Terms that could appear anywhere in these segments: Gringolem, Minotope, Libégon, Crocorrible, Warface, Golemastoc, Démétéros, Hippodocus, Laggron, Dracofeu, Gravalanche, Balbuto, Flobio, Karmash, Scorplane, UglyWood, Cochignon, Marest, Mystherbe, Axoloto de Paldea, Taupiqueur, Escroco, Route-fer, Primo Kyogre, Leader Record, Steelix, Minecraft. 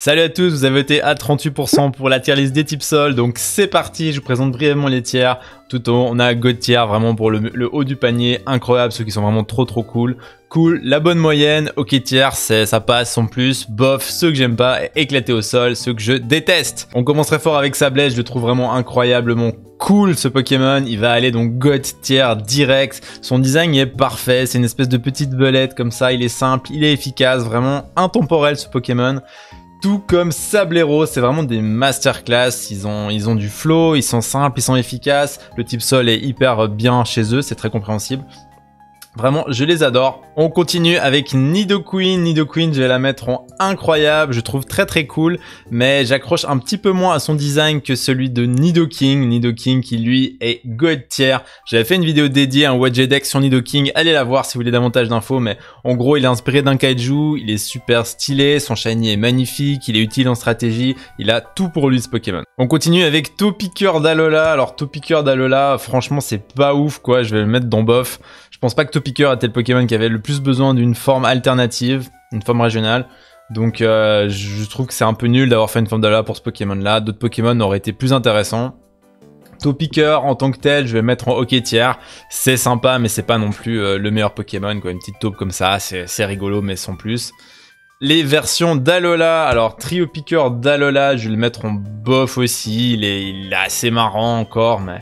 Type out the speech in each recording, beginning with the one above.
Salut à tous, vous avez voté à 38% pour la tier list des types sol, donc c'est parti, je vous présente brièvement les tiers. Tout on a God tier vraiment pour le haut du panier, incroyable, ceux qui sont vraiment trop cool. Cool, la bonne moyenne, ok tiers, ça passe, sans plus, bof, ceux que j'aime pas, et éclaté au sol, ceux que je déteste. On commence très fort avec Sableye, je le trouve vraiment incroyablement cool ce Pokémon, il va aller donc God tier direct, son design est parfait, c'est une espèce de petite belette comme ça, il est simple, il est efficace, vraiment intemporel ce Pokémon. Tout comme Sablero, c'est vraiment des masterclass, ils ont du flow, ils sont simples, ils sont efficaces, le type sol est hyper bien chez eux, c'est très compréhensible. Vraiment, je les adore. On continue avec Nidoking. Nidoking, je vais la mettre en incroyable. Je trouve très cool. Mais j'accroche un petit peu moins à son design que celui de Nidoking. Nidoking qui, lui, est God tier. J'avais fait une vidéo dédiée à un Wadget Deck sur Nidoking. Allez la voir si vous voulez davantage d'infos. Mais en gros, il est inspiré d'un kaiju. Il est super stylé. Son shiny est magnifique. Il est utile en stratégie. Il a tout pour lui, ce Pokémon. On continue avec Topiqueur d'Alola. Alors, Topiqueur d'Alola, franchement, c'est pas ouf, quoi. Je vais le mettre dans bof. Je pense pas que Taupiqueur était le Pokémon qui avait le plus besoin d'une forme alternative, une forme régionale. Donc je trouve que c'est un peu nul d'avoir fait une forme d'Alola pour ce Pokémon-là. D'autres Pokémon auraient été plus intéressants. Taupiqueur en tant que tel, je vais mettre en hockey tier. C'est sympa, mais c'est pas non plus le meilleur Pokémon, quoi. Une petite taupe comme ça, c'est rigolo, mais sans plus. Les versions d'Alola, alors Taupiqueur d'Alola, je vais le mettre en bof aussi. Il est assez marrant encore, mais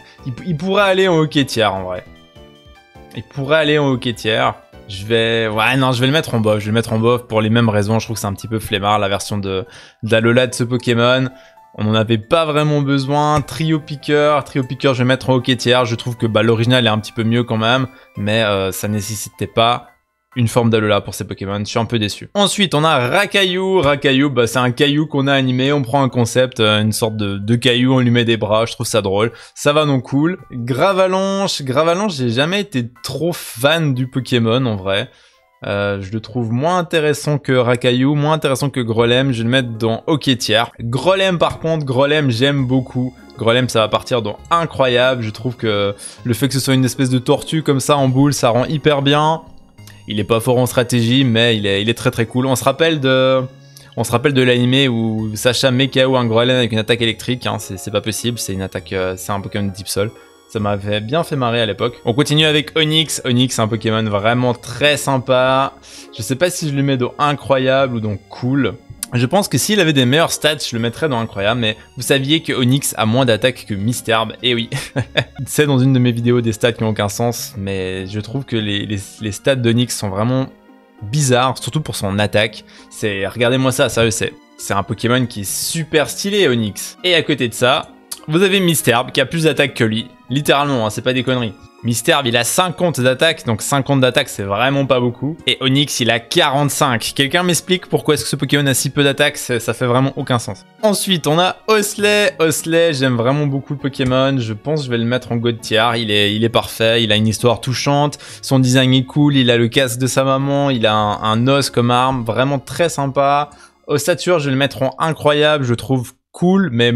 il pourrait aller en hockey tier en vrai. Il pourrait aller en hockey tier. Ouais, non, je vais le mettre en bof. Je vais le mettre en bof pour les mêmes raisons. Je trouve que c'est un petit peu flemmard, la version d'Alola de ce Pokémon. On n'en avait pas vraiment besoin. Taupiqueur, je vais mettre en hockey tier. Je trouve que bah, l'original est un petit peu mieux quand même. Mais ça nécessitait pas une forme d'Alola pour ces Pokémon. Je suis un peu déçu. Ensuite, on a Racaillou. Racaillou, bah, c'est un caillou qu'on a animé. On prend un concept, une sorte de caillou, on lui met des bras. Je trouve ça drôle. Ça va non cool. Gravalanche, j'ai jamais été trop fan du Pokémon en vrai. Je le trouve moins intéressant que Racaillou, moins intéressant que Grolem. Je vais le mettre dans hockey tier. Grolem, par contre, Grolem, j'aime beaucoup. Grolem, ça va partir dans incroyable. Je trouve que le fait que ce soit une espèce de tortue comme ça en boule, ça rend hyper bien. Il est pas fort en stratégie, mais il est très cool. On se rappelle de l'anime où Sacha met KO un Grolem avec une attaque électrique. Hein, c'est pas possible, c'est un Pokémon de Deep Sol. Ça m'avait bien fait marrer à l'époque. On continue avec Onix. Onix, c'est un Pokémon vraiment très sympa. Je sais pas si je le mets dans incroyable ou dans cool. Je pense que s'il avait des meilleurs stats, je le mettrais dans incroyable, mais vous saviez que Onix a moins d'attaques que Mystherbe, et oui. C'est dans une de mes vidéos des stats qui n'ont aucun sens, mais je trouve que les stats d'Onix sont vraiment bizarres, surtout pour son attaque. Regardez-moi ça, sérieux, c'est un Pokémon qui est super stylé, Onix. Et à côté de ça, vous avez Mystherbe qui a plus d'attaques que lui, littéralement, hein, c'est pas des conneries. Mystherbe, il a 50 d'attaque, donc 50 d'attaque, c'est vraiment pas beaucoup. Et Onix, il a 45. Quelqu'un m'explique pourquoi est-ce que ce Pokémon a si peu d'attaque? Ça fait vraiment aucun sens. Ensuite, on a Osselait. Osselait, j'aime vraiment beaucoup le Pokémon. Je pense que je vais le mettre en God tier. Il est parfait, il a une histoire touchante. Son design est cool, il a le casque de sa maman, il a un os comme arme. Vraiment très sympa. Ossature, je vais le mettre en incroyable, je trouve cool, mais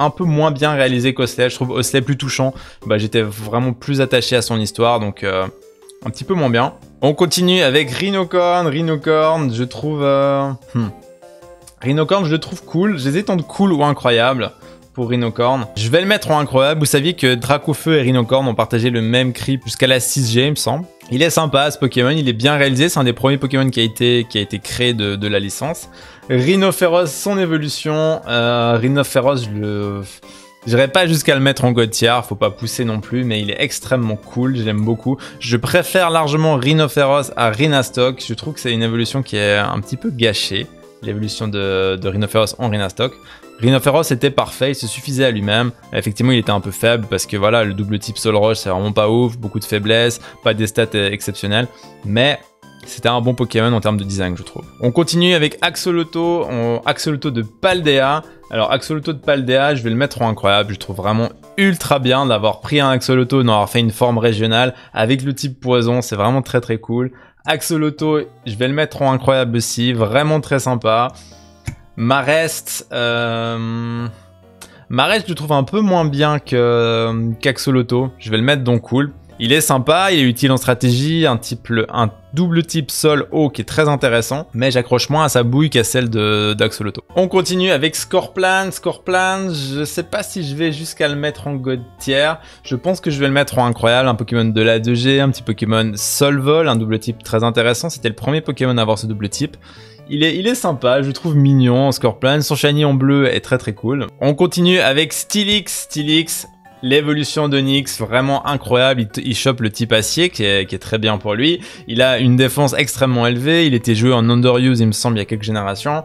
un peu moins bien réalisé qu'Osselay. Je trouve Osselay plus touchant. Bah, j'étais vraiment plus attaché à son histoire, donc un petit peu moins bien. On continue avec Rhinocorne. Rhinocorne, je trouve... Rhinocorne, je le trouve cool. J'hésite entre cool ou incroyable pour Rhinocorne. Je vais le mettre en incroyable. Vous saviez que Dracofeu et Rhinocorne ont partagé le même cri jusqu'à la 6G, il me semble. Il est sympa ce Pokémon, il est bien réalisé, c'est un des premiers Pokémon qui a été créé de la licence. Rhinoféros, son évolution, Rhinoféros, j'irai pas jusqu'à le mettre en God tier, faut pas pousser non plus, mais il est extrêmement cool, je l'aime beaucoup. Je préfère largement Rhinoféros à Rhinastoc, je trouve que c'est une évolution qui est un petit peu gâchée, l'évolution de Rhinoféros en Rhinastoc. Rhinoféros était parfait, il se suffisait à lui-même. Effectivement, il était un peu faible parce que voilà, le double type Sol Roche, c'est vraiment pas ouf, beaucoup de faiblesses, pas des stats exceptionnelles, mais c'était un bon Pokémon en termes de design, je trouve. On continue avec Axoloto, Axoloto de Paldea. Alors, Axoloto de Paldea, je vais le mettre en incroyable, je trouve vraiment ultra bien d'avoir pris un Axoloto, d'avoir fait une forme régionale avec le type poison, c'est vraiment très cool. Axoloto, je vais le mettre en incroyable aussi, vraiment très sympa. Marest, je le trouve un peu moins bien qu'Axoloto. Je vais le mettre dans cool. Il est sympa, il est utile en stratégie, un type, un double type sol-eau qui est très intéressant, mais j'accroche moins à sa bouille qu'à celle d'Axoloto. On continue avec Scorplane. Scorplane, je sais pas si je vais jusqu'à le mettre en God tier. Je pense que je vais le mettre en incroyable, un Pokémon de la 2G, un petit Pokémon Solvol, un double type très intéressant. C'était le premier Pokémon à avoir ce double type. Il est sympa, je le trouve mignon en Scorplane. Son shiny en bleu est très très cool. On continue avec Steelix. Steelix, l'évolution d'Onix, vraiment incroyable. Il chope le type acier qui est très bien pour lui. Il a une défense extrêmement élevée. Il était joué en underuse, il me semble, il y a quelques générations.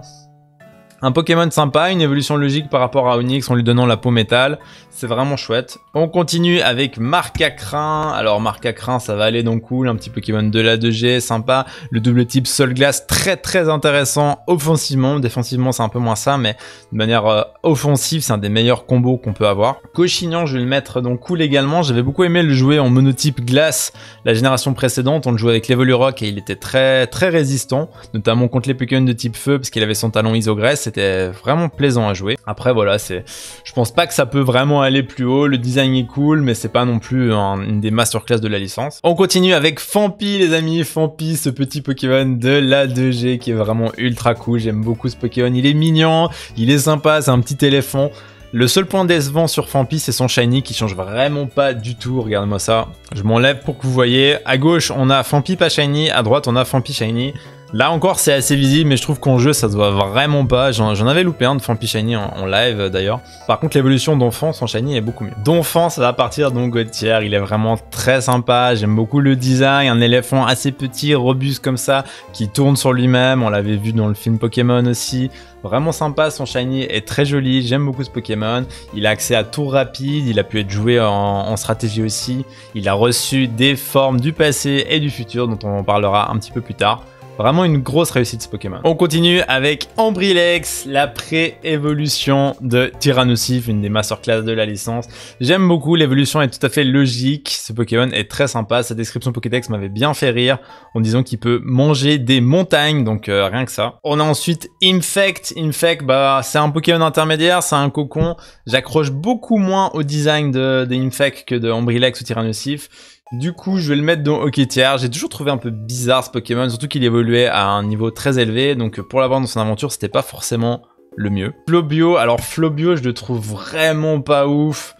Un Pokémon sympa, une évolution logique par rapport à Onix en lui donnant la peau métal. C'est vraiment chouette. On continue avec Marcacrin. Alors Marcacrin, ça va aller donc cool. Un petit Pokémon de la 2G, sympa. Le double type Sol Glace, très très intéressant offensivement. Défensivement, c'est un peu moins ça, mais de manière offensive, c'est un des meilleurs combos qu'on peut avoir. Cochignon, je vais le mettre donc cool également. J'avais beaucoup aimé le jouer en monotype Glace. La génération précédente, on le jouait avec l'Evolurock et il était très très résistant, notamment contre les Pokémon de type Feu, parce qu'il avait son talon Isogresse. C'était vraiment plaisant à jouer. Après voilà, je pense pas que ça peut vraiment aller plus haut. Le design est cool, mais c'est pas non plus une des masterclass de la licence. On continue avec Fampi, les amis. Fampi, ce petit Pokémon de la 2G qui est vraiment ultra cool. J'aime beaucoup ce Pokémon. Il est mignon, il est sympa, c'est un petit éléphant. Le seul point décevant sur Fampi, c'est son shiny qui change vraiment pas du tout. Regardez-moi ça. Je m'enlève pour que vous voyez. À gauche, on a Fampi pas shiny. À droite, on a Fampi shiny. Là encore, c'est assez visible, mais je trouve qu'en jeu, ça se voit vraiment pas. J'en avais loupé un de Fampi shiny en live d'ailleurs. Par contre, l'évolution d'Onfant, son shiny est beaucoup mieux. D'Onfant, ça va partir donc God tier. Il est vraiment très sympa. J'aime beaucoup le design. Un éléphant assez petit, robuste comme ça, qui tourne sur lui-même. On l'avait vu dans le film Pokémon aussi. Vraiment sympa, son shiny est très joli, j'aime beaucoup ce Pokémon. Il a accès à tours rapides, il a pu être joué en stratégie aussi. Il a reçu des formes du passé et du futur dont on en parlera un petit peu plus tard. Vraiment une grosse réussite ce Pokémon. On continue avec Embrylex, la pré-évolution de Tyranocif, une des masterclass de la licence. J'aime beaucoup, l'évolution est tout à fait logique. Ce Pokémon est très sympa, sa description Pokédex m'avait bien fait rire en disant qu'il peut manger des montagnes, donc rien que ça. On a ensuite Ymphect. Ymphect, bah, c'est un Pokémon intermédiaire, c'est un cocon. J'accroche beaucoup moins au design de Ymphect que de Embrylex ou Tyranocif. Du coup, je vais le mettre dans Hockey Tier. J'ai toujours trouvé un peu bizarre ce Pokémon, surtout qu'il évoluait à un niveau très élevé. Donc pour l'avoir dans son aventure, c'était pas forcément le mieux. Flobio, alors Flobio, je le trouve vraiment pas ouf.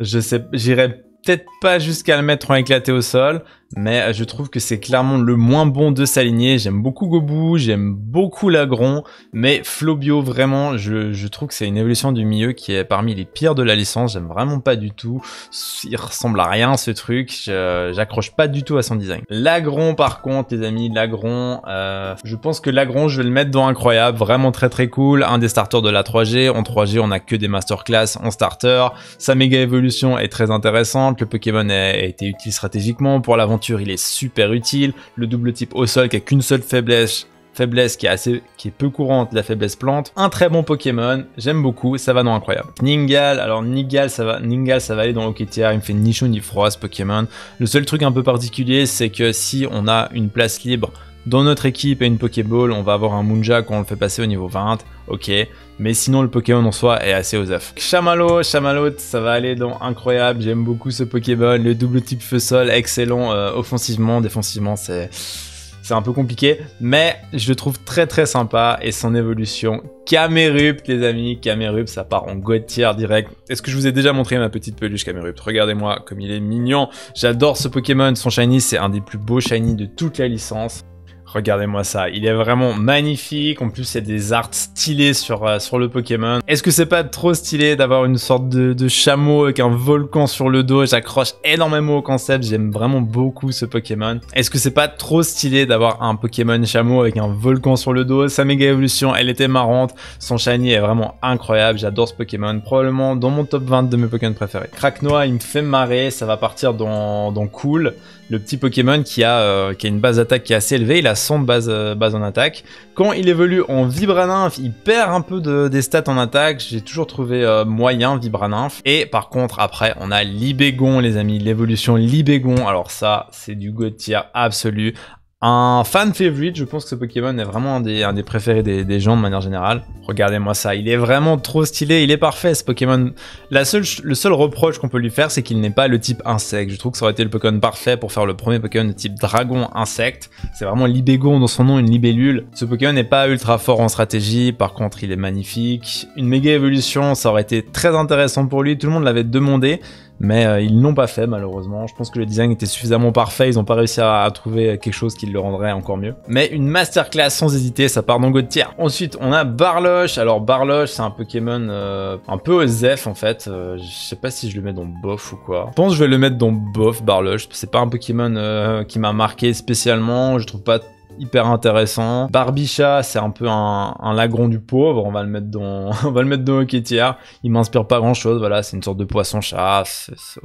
Je sais, j'irai peut-être pas jusqu'à le mettre en éclaté au sol, mais je trouve que c'est clairement le moins bon de sa lignée. J'aime beaucoup Gobou, j'aime beaucoup Laggron, mais Flobio, vraiment, je trouve que c'est une évolution du milieu qui est parmi les pires de la licence. J'aime vraiment pas du tout. Il ressemble à rien ce truc. J'accroche pas du tout à son design. Laggron, par contre, les amis, Laggron, je pense que Laggron, je vais le mettre dans Incroyable. Vraiment très très cool. Un des starters de la 3G. En 3G, on a que des masterclass en starter. Sa méga évolution est très intéressante. Le Pokémon a été utile stratégiquement pour l'aventure. Il est super utile. Le double type au sol qui a qu'une seule faiblesse qui est peu courante, la faiblesse plante. Un très bon Pokémon, j'aime beaucoup, ça va dans Incroyable. Ningale, alors Ningale ça va aller dans Hockey Tier, il me fait ni chaud ni froid ce Pokémon. Le seul truc un peu particulier, c'est que si on a une place libre dans notre équipe et une Pokéball, on va avoir un Moonja quand on le fait passer au niveau 20, ok. Mais sinon, le Pokémon en soi est assez aux œufs. Chamallow, ça va aller dans Incroyable. J'aime beaucoup ce Pokémon. Le double type Feu-Sol, excellent offensivement. Défensivement, c'est un peu compliqué. Mais je le trouve très très sympa. Et son évolution... Camérupt, les amis. Camérupt, ça part en God tier direct. Est-ce que je vous ai déjà montré ma petite peluche Camérupt? Regardez-moi comme il est mignon. J'adore ce Pokémon. Son shiny, c'est un des plus beaux shiny de toute la licence. Regardez-moi ça, il est vraiment magnifique. En plus, il y a des arts stylés sur le Pokémon. Est-ce que c'est pas trop stylé d'avoir une sorte de chameau avec un volcan sur le dos? J'accroche énormément au concept, j'aime vraiment beaucoup ce Pokémon. Est-ce que c'est pas trop stylé d'avoir un Pokémon chameau avec un volcan sur le dos? Sa méga évolution, elle était marrante. Son shiny est vraiment incroyable, j'adore ce Pokémon. Probablement dans mon top 20 de mes Pokémon préférés. Cracknoir, il me fait marrer, ça va partir dans Cool. Le petit Pokémon qui a une base d'attaque qui est assez élevée, il a 100 de base en attaque. Quand il évolue en Vibraninf, il perd un peu des stats en attaque. J'ai toujours trouvé moyen Vibraninf. Et par contre, après, on a Libégon, les amis. L'évolution Libégon, alors ça, c'est du God tier absolu. Un fan favorite, je pense que ce Pokémon est vraiment un des préférés des gens de manière générale. Regardez-moi ça, il est vraiment trop stylé, il est parfait ce Pokémon. Le seul reproche qu'on peut lui faire, c'est qu'il n'est pas le type insecte. Je trouve que ça aurait été le Pokémon parfait pour faire le premier Pokémon de type dragon insecte. C'est vraiment Libégon dans son nom, une libellule. Ce Pokémon n'est pas ultra fort en stratégie, par contre il est magnifique. Une méga évolution, ça aurait été très intéressant pour lui, tout le monde l'avait demandé. Mais ils l'ont pas fait malheureusement, je pense que le design était suffisamment parfait, ils n'ont pas réussi à trouver quelque chose qui le rendrait encore mieux. Mais une masterclass sans hésiter, ça part dans God Tier. Ensuite on a Barloche, alors Barloche c'est un Pokémon un peu zef en fait, je sais pas si je le mets dans bof ou quoi. Je pense que je vais le mettre dans bof Barloche, c'est pas un Pokémon qui m'a marqué spécialement, je trouve pas hyper intéressant. Barbicha, c'est un peu un Laggron du pauvre, on va le mettre dans OK tier. Il m'inspire pas grand chose, voilà, c'est une sorte de poisson-chat,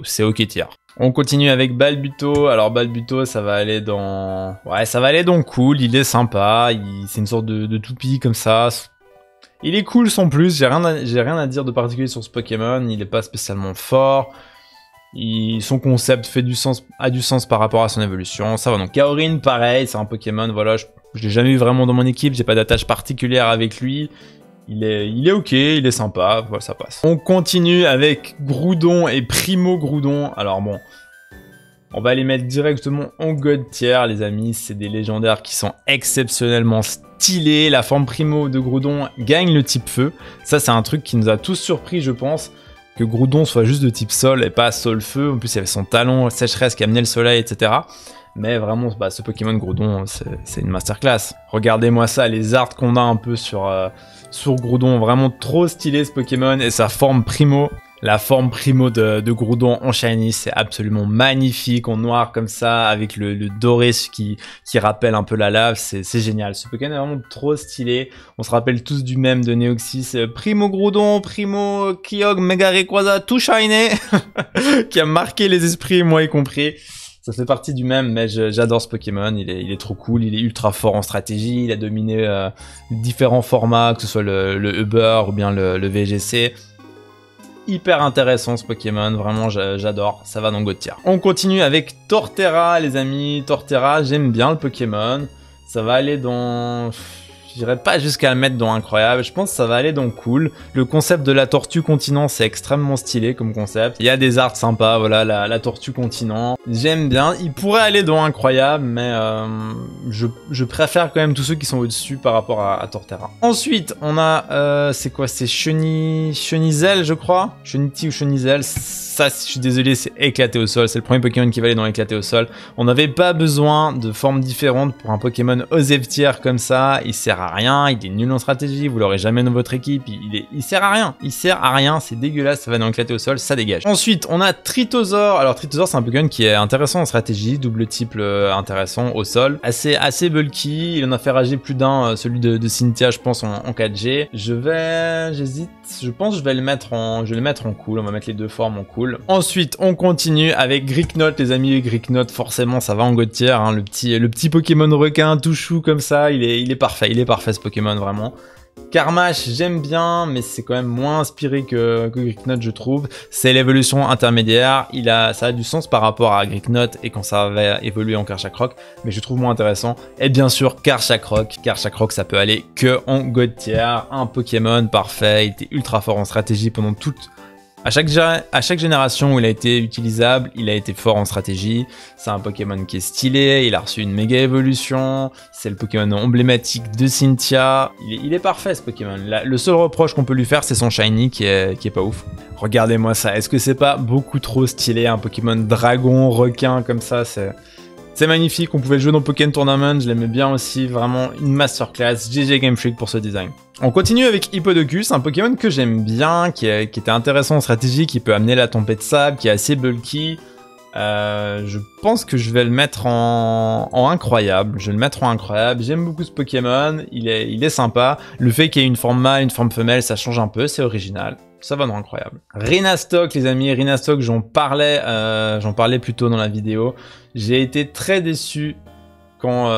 c'est OK tier. On continue avec Balbuto, alors Balbuto ça va aller dans... Ouais, ça va aller dans cool, il est sympa, c'est une sorte de toupie comme ça. Il est cool sans plus, j'ai rien à dire de particulier sur ce Pokémon, il est pas spécialement fort. Son concept fait du sens, a du sens par rapport à son évolution, ça va donc. Kaorin, pareil, c'est un Pokémon, voilà, je l'ai jamais eu vraiment dans mon équipe, j'ai pas d'attache particulière avec lui. Il est ok, il est sympa, voilà, ça passe. On continue avec Groudon et Primo Groudon, alors bon... On va les mettre directement en God Tier, les amis, c'est des légendaires qui sont exceptionnellement stylés, la forme Primo de Groudon gagne le type feu, ça c'est un truc qui nous a tous surpris je pense. Que Groudon soit juste de type sol et pas sol-feu, en plus il y avait son talon sécheresse qui amenait le soleil, etc. Mais vraiment, bah, ce Pokémon Groudon, c'est une masterclass. Regardez-moi ça, les arts qu'on a un peu sur Groudon, vraiment trop stylé ce Pokémon et sa forme Primo. La forme Primo de Groudon en shiny, c'est absolument magnifique, en noir comme ça, avec le doré qui rappelle un peu la lave, c'est génial. Ce Pokémon est vraiment trop stylé, on se rappelle tous du mème de Neoxys, Primo Groudon, Primo Kyogre, Megarequaza, tout shiny, qui a marqué les esprits, moi y compris. Ça fait partie du même, mais j'adore ce Pokémon, il est trop cool, il est ultra fort en stratégie, il a dominé différents formats, que ce soit le Uber ou bien le VGC. Hyper intéressant ce Pokémon, vraiment j'adore, ça va dans God Tier. On continue avec Torterra les amis, Torterra j'aime bien le Pokémon, ça va aller dans... J'irai pas jusqu'à le mettre dans incroyable, je pense que ça va aller dans cool. Le concept de la tortue continent, c'est extrêmement stylé comme concept. Il y a des arts sympas, voilà, la tortue continent. J'aime bien, il pourrait aller dans incroyable, mais je préfère quand même tous ceux qui sont au-dessus par rapport à Torterra. Ensuite, on a, c'est quoi, c'est Chenizelle, je crois. Cheniti ou Chenizelle, ça, je suis désolé, c'est éclaté au sol. C'est le premier Pokémon qui va aller dans éclaté au sol. On n'avait pas besoin de formes différentes pour un Pokémon Oseptier comme ça, il sert à rien, il est nul en stratégie, vous l'aurez jamais dans votre équipe, il sert à rien, c'est dégueulasse, ça va dans éclater au sol, ça dégage. Ensuite on a Tritosaur, alors Tritosaur c'est un Pokémon qui est intéressant en stratégie, double type intéressant au sol, assez bulky, il en a fait rager plus d'un, celui de Cynthia je pense en 4G, j'hésite, je pense que je vais le mettre en cool, on va mettre les deux formes en cool. Ensuite on continue avec Griknot les amis, Griknot forcément ça va en God Tier, hein, le petit Pokémon requin tout chou comme ça, il est parfait, parfait ce Pokémon vraiment. Karmash j'aime bien mais c'est quand même moins inspiré que Griknot je trouve. C'est l'évolution intermédiaire, ça a du sens par rapport à Griknot et quand ça va évoluer en Carchacrok mais je trouve moins intéressant. Et bien sûr Carchacrok, ça peut aller que en God Tier, un Pokémon parfait, il était ultra fort en stratégie pendant toute... À chaque génération où il a été utilisable, il a été fort en stratégie, c'est un Pokémon qui est stylé, il a reçu une méga évolution, c'est le Pokémon emblématique de Cynthia, il est parfait ce Pokémon. Le seul reproche qu'on peut lui faire c'est son shiny qui est pas ouf. Regardez-moi ça, est-ce que c'est pas beaucoup trop stylé un Pokémon dragon, requin comme ça, c'est magnifique, on pouvait le jouer dans Pokémon Tournament, je l'aimais bien aussi, vraiment une masterclass, GG Game Freak pour ce design. On continue avec Hippodocus, un Pokémon que j'aime bien, qui était intéressant en stratégie, qui peut amener la tempête de sable, qui est assez bulky. Je pense que je vais le mettre en incroyable, j'aime beaucoup ce Pokémon, il est sympa. Le fait qu'il y ait une forme mâle, une forme femelle, ça change un peu, c'est original. Ça va dans incroyable. Rhinastoc les amis, Rhinastoc j'en parlais plus tôt dans la vidéo. J'ai été très déçu quand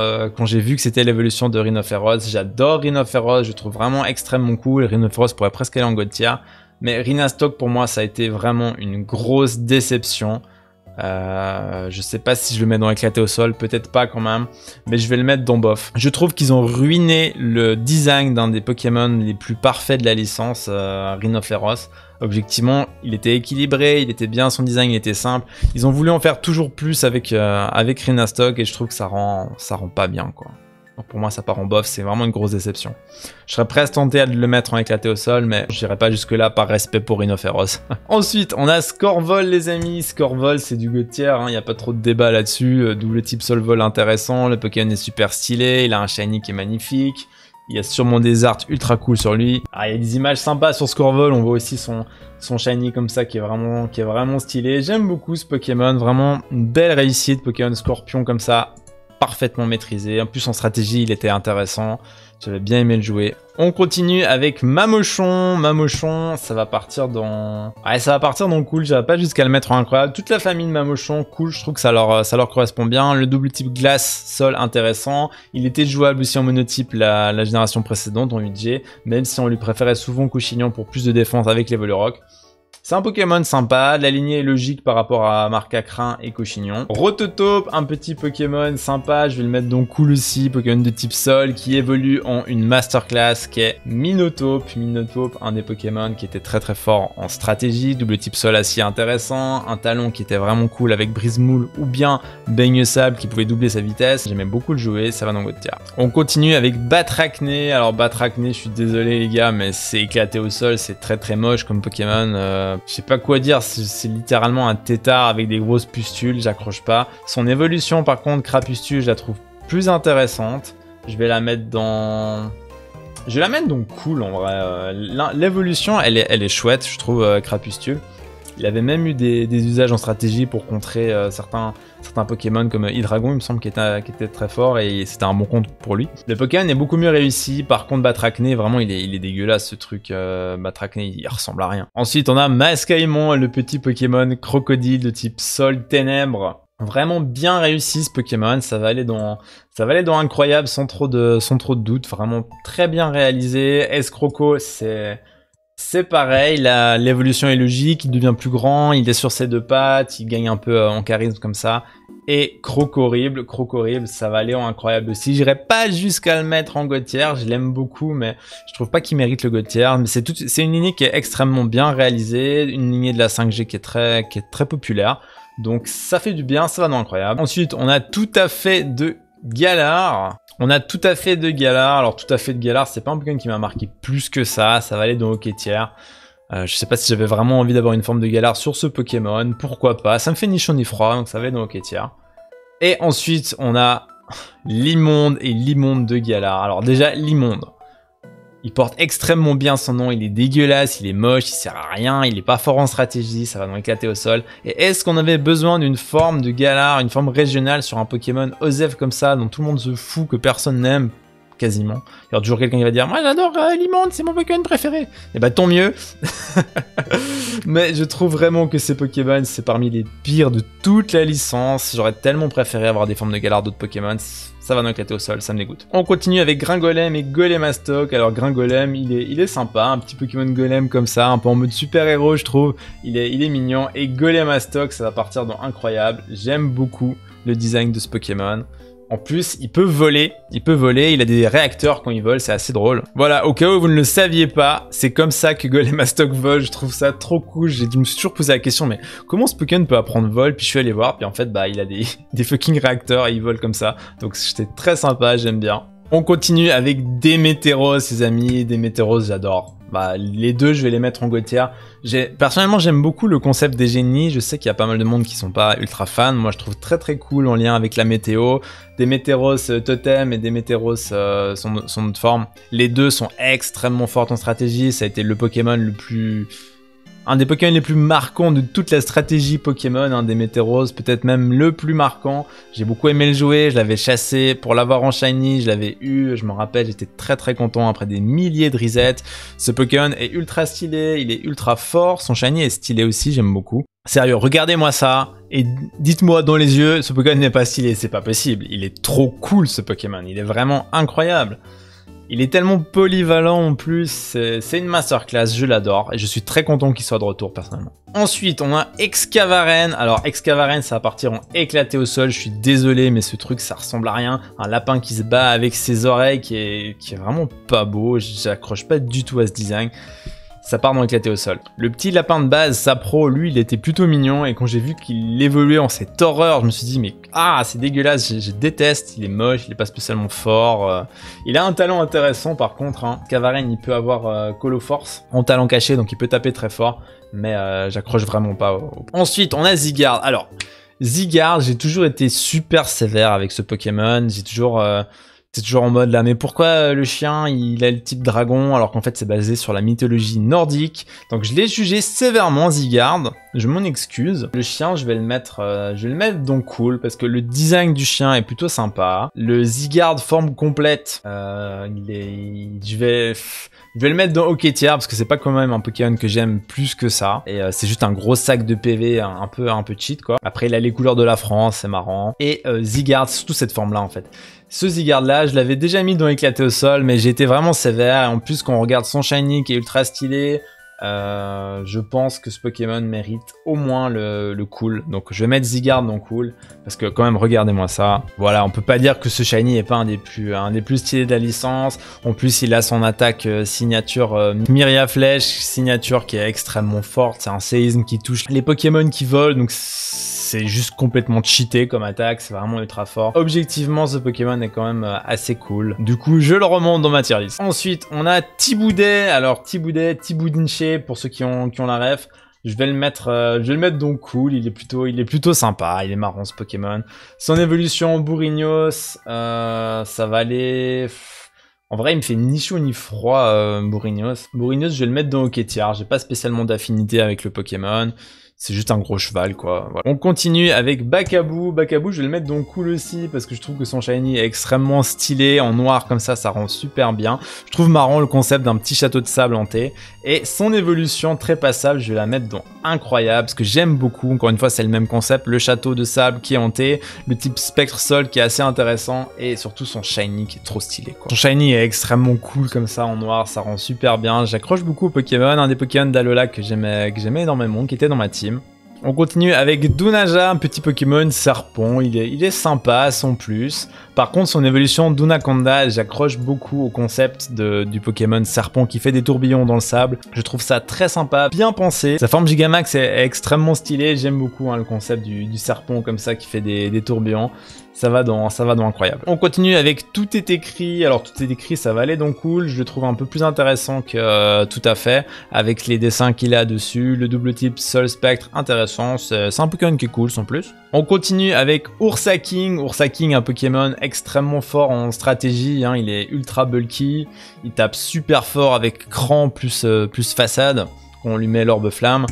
j'ai vu que c'était l'évolution de Rhinoféros. J'adore Rhinoféros, je trouve vraiment extrêmement cool. Rhinoféros pourrait presque aller en God Tier. Mais Rhinastoc pour moi ça a été vraiment une grosse déception. Je sais pas si je le mets dans éclaté au sol, peut-être pas quand même, mais je vais le mettre dans bof. Je trouve qu'ils ont ruiné le design d'un des Pokémon les plus parfaits de la licence, Rhinoféros. Objectivement, il était équilibré, il était bien, son design il était simple. Ils ont voulu en faire toujours plus avec, avec Rhinastoc et je trouve que ça rend pas bien quoi. Donc pour moi ça part en bof, c'est vraiment une grosse déception. Je serais presque tenté à le mettre en éclaté au sol, mais j'irai pas jusque là par respect pour Rhinoféros. Ensuite on a Scorvol les amis, Scorvol c'est du Gautier, hein, y a pas trop de débat là-dessus, d'où le type Solvol intéressant, le Pokémon est super stylé, il a un shiny qui est magnifique. Il y a sûrement des arts ultra cool sur lui. Ah, il y a des images sympas sur Scorvol. On voit aussi son shiny comme ça qui est vraiment stylé. J'aime beaucoup ce Pokémon. Vraiment une belle réussite. Pokémon Scorpion comme ça, parfaitement maîtrisé. En plus, en stratégie, il était intéressant. J'avais bien aimé le jouer. On continue avec Mamochon. Mamochon, ça va partir dans... Ouais, ça va partir dans cool. J'avais pas jusqu'à le mettre en incroyable. Toute la famille de Mamochon, cool. Je trouve que ça leur correspond bien. Le double type glace, sol, intéressant. Il était jouable aussi en monotype la génération précédente, en 8G. Même si on lui préférait souvent Cochignon pour plus de défense avec les Voloroc. C'est un Pokémon sympa, la lignée est logique par rapport à Marcacrin et Cochignon. Rototope, un petit Pokémon sympa, je vais le mettre donc cool aussi, Pokémon de type Sol qui évolue en une masterclass qui est Minotope. Minotope, un des Pokémon qui était très très fort en stratégie, double type Sol assez intéressant, un talon qui était vraiment cool avec Brise-Moule ou bien Baigne Sable qui pouvait doubler sa vitesse. J'aimais beaucoup le jouer, ça va dans votre tiers. On continue avec Batracné. Alors Batracné, je suis désolé les gars, mais c'est éclaté au sol, c'est très très moche comme Pokémon. Je sais pas quoi dire, c'est littéralement un tétard avec des grosses pustules, j'accroche pas. Son évolution par contre, Crapustule, je la trouve plus intéressante. Je vais la mettre dans... Je vais la mettre donc cool en vrai. L'évolution, elle est chouette, je trouve, Crapustule. Il avait même eu des usages en stratégie pour contrer certains Pokémon comme Hydragon, il me semble, qui était très fort et c'était un bon compte pour lui. Le Pokémon est beaucoup mieux réussi. Par contre, Batracné, vraiment, il est dégueulasse ce truc. Batracné, il ressemble à rien. Ensuite, on a Mascaïmon, le petit Pokémon crocodile de type Sol Ténèbres. Vraiment bien réussi ce Pokémon, ça va aller dans incroyable sans trop de doute. Vraiment très bien réalisé. Escroco, c'est... C'est pareil, l'évolution est logique, il devient plus grand, il est sur ses deux pattes, il gagne un peu en charisme comme ça. Et Crocorrible, ça va aller en incroyable aussi. J'irai pas jusqu'à le mettre en Gautier, je l'aime beaucoup, mais je trouve pas qu'il mérite le Gautier. Mais c'est une lignée qui est extrêmement bien réalisée, une lignée de la 5G qui est très populaire. Donc ça fait du bien, ça va dans incroyable. Ensuite, on a tout à fait de Galar. Alors tout à fait de Galar, c'est pas un Pokémon qui m'a marqué plus que ça. Ça va aller dans Hockey tiers. Je sais pas si j'avais vraiment envie d'avoir une forme de Galar sur ce Pokémon. Pourquoi pas? Ça me fait ni chaud ni froid, donc ça va aller dans Hockey tiers. Et ensuite, on a l'immonde et l'immonde de Galar. Alors déjà, l'immonde. Il porte extrêmement bien son nom, il est dégueulasse, il est moche, il sert à rien, il est pas fort en stratégie, ça va donc éclater au sol. Et est-ce qu'on avait besoin d'une forme de Galar, une forme régionale sur un Pokémon OZEV comme ça, dont tout le monde se fout, que personne n'aime, quasiment. Il y a toujours quelqu'un qui va dire « Moi j'adore l'immonde, c'est mon Pokémon préféré !» Et bah tant mieux. Mais je trouve vraiment que ces Pokémon, c'est parmi les pires de toute la licence. J'aurais tellement préféré avoir des formes de Galar d'autres Pokémon. Ça va nous éclater au sol, ça me dégoûte. On continue avec Gringolem et Golemastoc. Alors Gringolem, il est sympa, un petit Pokémon Golem comme ça, un peu en mode super-héros je trouve. Il est mignon. Et Golemastoc, ça va partir dans incroyable. J'aime beaucoup le design de ce Pokémon. En plus, il peut voler, il a des réacteurs quand il vole, c'est assez drôle. Voilà, au cas où vous ne le saviez pas, c'est comme ça que Golemastoc vole, je trouve ça trop cool. J'ai dû me surposer la question, mais comment ce Pokémon peut apprendre vol? Puis je suis allé voir, puis en fait, bah, il a des fucking réacteurs et il vole comme ça. Donc c'était très sympa, j'aime bien. On continue avec Démétéros, les amis. Démétéros, j'adore. Bah, les deux, je vais les mettre en Gautier. Personnellement, j'aime beaucoup le concept des génies. Je sais qu'il y a pas mal de monde qui sont pas ultra fans. Moi, je trouve très très cool en lien avec la météo. Démétéros Totem et Démétéros son autre forme. Les deux sont extrêmement fortes en stratégie. Ça a été le Pokémon le plus... Un des Pokémon les plus marquants de toute la stratégie Pokémon, hein, Démétéros, peut-être même le plus marquant. J'ai beaucoup aimé le jouer, je l'avais chassé pour l'avoir en shiny, je l'avais eu, je m'en rappelle, j'étais très très content après des milliers de resets. Ce Pokémon est ultra stylé, il est ultra fort, son shiny est stylé aussi, j'aime beaucoup. Sérieux, regardez-moi ça et dites-moi dans les yeux, ce Pokémon n'est pas stylé, c'est pas possible. Il est trop cool ce Pokémon, il est vraiment incroyable. Il est tellement polyvalent en plus, c'est une masterclass, je l'adore et je suis très content qu'il soit de retour personnellement. Ensuite, on a Excavaren. Alors Excavaren, ça va partir en éclaté au sol, je suis désolé mais ce truc ça ressemble à rien. Un lapin qui se bat avec ses oreilles qui est vraiment pas beau, j'accroche pas du tout à ce design. Ça part dans éclaté au sol. Le petit lapin de base, Sapro, lui, il était plutôt mignon et quand j'ai vu qu'il évoluait en cette horreur, je me suis dit mais ah c'est dégueulasse, je déteste, il est moche, il est pas spécialement fort. Il a un talent intéressant par contre, hein. Cavaren, il peut avoir Coloforce en talent caché, donc il peut taper très fort, mais j'accroche vraiment pas. Ensuite, on a Zygarde. Alors, Zygarde, j'ai toujours été super sévère avec ce Pokémon, j'ai toujours... C'est toujours en mode là, mais pourquoi le chien il a le type dragon alors qu'en fait c'est basé sur la mythologie nordique. Donc je l'ai jugé sévèrement Zygarde, je m'en excuse. Le chien je vais le mettre donc cool parce que le design du chien est plutôt sympa. Le Zygarde forme complète, je vais le mettre dans OK tier parce que c'est pas quand même un Pokémon que j'aime plus que ça. Et c'est juste un gros sac de PV un peu cheat quoi. Après il a les couleurs de la France, c'est marrant. Et Zygarde, surtout cette forme là en fait. Ce Zygarde là, je l'avais déjà mis dans éclaté au sol, mais j'ai été vraiment sévère. Et en plus, quand on regarde son shiny qui est ultra stylé, je pense que ce Pokémon mérite au moins le cool. Donc je vais mettre Zygarde dans cool, parce que quand même, regardez-moi ça. Voilà, on peut pas dire que ce shiny est pas un des plus stylés de la licence. En plus, il a son attaque signature Myria Flèche, signature qui est extrêmement forte. C'est un séisme qui touche les Pokémon qui volent, donc c'est juste complètement cheaté comme attaque, c'est vraiment ultra fort. Objectivement, ce Pokémon est quand même assez cool. Du coup, je le remonte dans ma tier list. Ensuite, on a Tiboudet. Alors, Tiboudet, Tiboudinché, pour ceux qui ont la ref. Je vais le mettre donc cool, il est plutôt sympa, il est marrant ce Pokémon. Son évolution en Bourignos, ça va aller... En vrai, il me fait ni chaud ni froid, Bourignos. Bourignos, je vais le mettre dans OK tier. J'ai pas spécialement d'affinité avec le Pokémon. C'est juste un gros cheval, quoi. Voilà. On continue avec Bakabou. Bakabou, je vais le mettre dans cool aussi, parce que je trouve que son shiny est extrêmement stylé. En noir, comme ça, ça rend super bien. Je trouve marrant le concept d'un petit château de sable hanté. Et son évolution, très passable, je vais la mettre dans incroyable, parce que j'aime beaucoup. Encore une fois, c'est le même concept. Le château de sable qui est hanté, le type spectre sol qui est assez intéressant, et surtout son shiny qui est trop stylé, quoi. Son shiny est extrêmement cool, comme ça, en noir. Ça rend super bien. J'accroche beaucoup au Pokémon. Un des Pokémon d'Alola que j'aimais énormément, qui était dans ma team. On continue avec Dunaja, un petit Pokémon serpent, il est sympa sans plus. Par contre son évolution Dunaconda, j'accroche beaucoup au concept du Pokémon serpent qui fait des tourbillons dans le sable. Je trouve ça très sympa, bien pensé. Sa forme Gigamax est extrêmement stylée, j'aime beaucoup hein, le concept du serpent comme ça qui fait des tourbillons. Ça va dans incroyable. On continue avec Tout est écrit. Alors Tout est écrit, ça va aller donc cool. Je le trouve un peu plus intéressant que Tout à fait, avec les dessins qu'il a dessus. Le double type Sol Spectre, intéressant. C'est un Pokémon qui est cool sans plus. On continue avec Ursaking. Ursaking, un Pokémon extrêmement fort en stratégie. Hein. Il est ultra bulky. Il tape super fort avec cran plus façade. On lui met l'orbe flamme.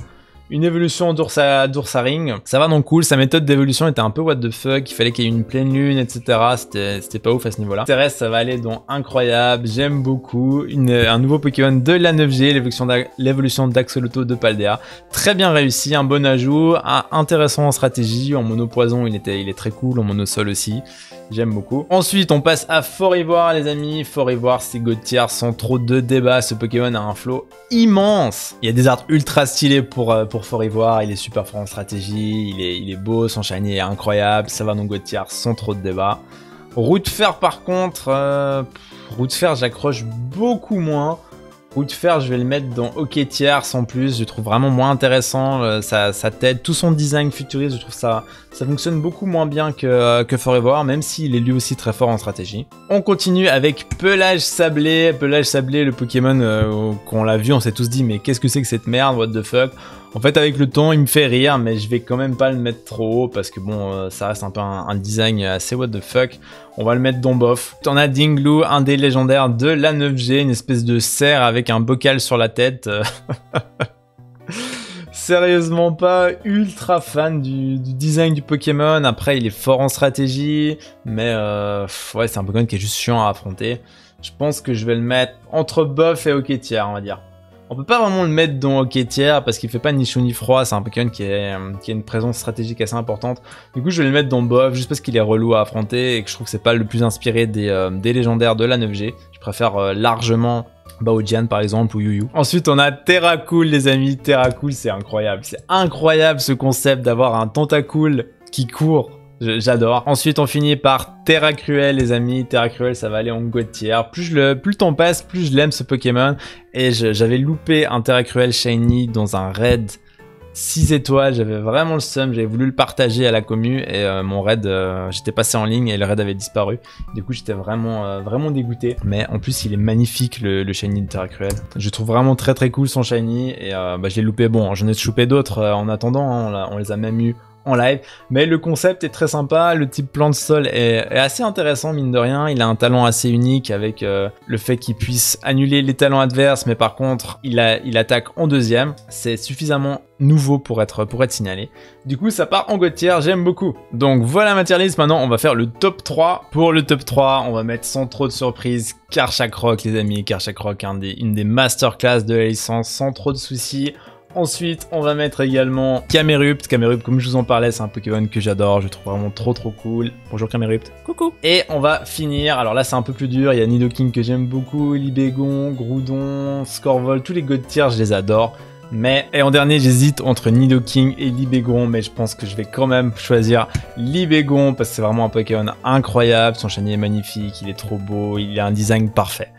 Une évolution d'Ursaring, ça va donc cool, sa méthode d'évolution était un peu what the fuck, il fallait qu'il y ait une pleine lune, etc. C'était pas ouf à ce niveau-là. Thérèse, ça va aller dans incroyable, j'aime beaucoup. Un nouveau Pokémon de la 9G, l'évolution d'Axoloto de Paldea. Très bien réussi, un bon ajout, intéressant en stratégie, en monopoison il est très cool, en monosol aussi, j'aime beaucoup. Ensuite, on passe à Fort Ivoire, les amis. Fort Ivoire, c'est God tier, sans trop de débat, ce Pokémon a un flow immense. Il y a des arts ultra stylés pour Fort Ivoire, il est super fort en stratégie, il est beau, son shiny est incroyable, ça va dans God tier sans trop de débat. Route-fer par contre, Route-fer j'accroche beaucoup moins. Route-fer je vais le mettre dans OK tier sans plus, je trouve vraiment moins intéressant, sa tête, tout son design futuriste, je trouve ça fonctionne beaucoup moins bien que Fort Ivoire, même s'il est lui aussi très fort en stratégie. On continue avec Pelage Sablé. Pelage Sablé, le Pokémon qu'on l'a vu, on s'est tous dit mais qu'est-ce que c'est que cette merde, what the fuck. En fait, avec le temps, il me fait rire, mais je vais quand même pas le mettre trop haut parce que bon, ça reste un peu un design assez what the fuck. On va le mettre dans bof. On a Dinglu, un des légendaires de la 9G, une espèce de cerf avec un bocal sur la tête. Sérieusement pas ultra fan du design du Pokémon. Après, il est fort en stratégie, mais ouais, c'est un Pokémon qui est juste chiant à affronter. Je pense que je vais le mettre entre bof et OK tier, on va dire. On peut pas vraiment le mettre dans Hockey tier parce qu'il fait pas ni chaud ni froid. C'est un Pokémon qui a une présence stratégique assez importante. Du coup, je vais le mettre dans Bof juste parce qu'il est relou à affronter et que je trouve que c'est pas le plus inspiré des légendaires de la 9G. Je préfère largement Baojian par exemple ou Yuyu. Ensuite on a Terracool les amis, Terracool c'est incroyable. C'est incroyable ce concept d'avoir un tentacool qui court, j'adore. Ensuite on finit par Terracruel les amis, Terracruel ça va aller en God tier. Plus le temps passe, plus je l'aime ce Pokémon et j'avais loupé un Terracruel shiny dans un raid 6 étoiles, j'avais vraiment le seum, j'avais voulu le partager à la commu et mon raid, j'étais passé en ligne et le raid avait disparu. Du coup j'étais vraiment vraiment dégoûté, mais en plus il est magnifique le shiny de Terracruel. Je trouve vraiment très très cool son shiny et je l'ai loupé, bon j'en ai chopé d'autres en attendant, hein, on les a même eu en live, mais le concept est très sympa, le type plante sol est assez intéressant mine de rien, il a un talent assez unique avec le fait qu'il puisse annuler les talents adverses, mais par contre il attaque en deuxième, c'est suffisamment nouveau pour être signalé. Du coup ça part en God tier, j'aime beaucoup. Donc voilà ma tier list, maintenant on va faire le top 3. Pour le top 3, on va mettre sans trop de surprise Carchacrok les amis, Carchacrok une des masterclass de la licence sans trop de soucis. Ensuite, on va mettre également Camérupt. Camérupt, comme je vous en parlais, c'est un Pokémon que j'adore. Je trouve vraiment trop trop cool. Bonjour Camérupt. Coucou. Et on va finir. Alors là, c'est un peu plus dur. Il y a Nidoking que j'aime beaucoup, Libégon, Groudon, Scorvol. Tous les God tier, je les adore. Mais, et en dernier, j'hésite entre Nidoking et Libégon, mais je pense que je vais quand même choisir Libégon parce que c'est vraiment un Pokémon incroyable. Son shiny est magnifique, il est trop beau, il a un design parfait.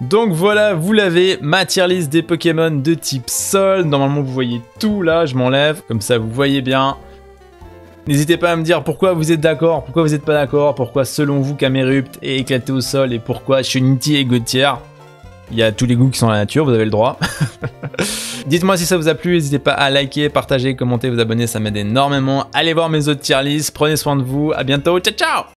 Donc voilà, vous l'avez, ma tier list des Pokémon de type Sol. Normalement, vous voyez tout là, je m'enlève, comme ça vous voyez bien. N'hésitez pas à me dire pourquoi vous êtes d'accord, pourquoi vous n'êtes pas d'accord, pourquoi selon vous Camérupt est éclaté au sol et pourquoi Shunity est God tier. Il y a tous les goûts qui sont à la nature, vous avez le droit. Dites-moi si ça vous a plu, n'hésitez pas à liker, partager, commenter, vous abonner, ça m'aide énormément. Allez voir mes autres tier lists, prenez soin de vous, à bientôt, ciao ciao.